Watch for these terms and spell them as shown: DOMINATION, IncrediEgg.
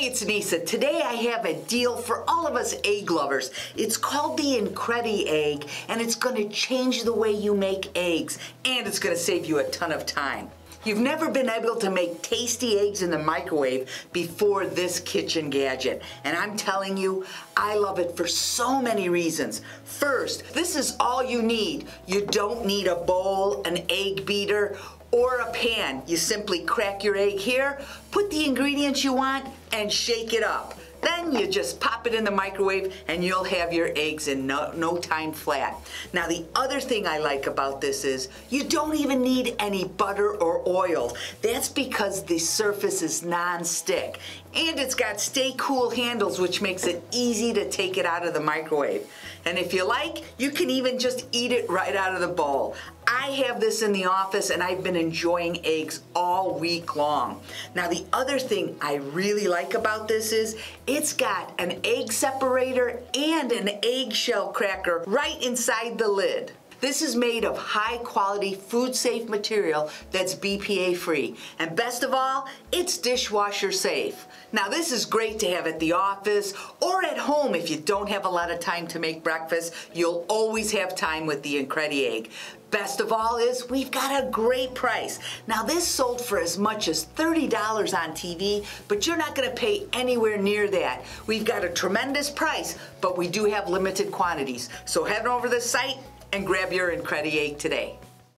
Hey, it's Nisa. Today I have a deal for all of us egg lovers. It's called the IncrediEgg, and it's going to change the way you make eggs, and it's going to save you a ton of time. You've never been able to make tasty eggs in the microwave before this kitchen gadget, and I'm telling you, I love it for so many reasons. First, this is all you need. You don't need a bowl, an egg beater, or a pan. You simply crack your egg here, put the ingredients you want, and shake it up. Then you just pop it in the microwave and you'll have your eggs in no time flat. Now, the other thing I like about this is you don't even need any butter or oil. That's because the surface is non-stick. And it's got stay cool handles, which makes it easy to take it out of the microwave. And if you like, you can even just eat it right out of the bowl. I have this in the office and I've been enjoying eggs all week long. Now, the other thing I really like about this is it's got an egg separator and an eggshell cracker right inside the lid. This is made of high-quality, food-safe material that's BPA-free. And best of all, it's dishwasher-safe. Now, this is great to have at the office or at home if you don't have a lot of time to make breakfast. You'll always have time with the IncrediEgg. Best of all is we've got a great price. Now, this sold for as much as $30 on TV, but you're not going to pay anywhere near that. We've got a tremendous price, but we do have limited quantities. So head over to the site and grab your IncrediEgg today.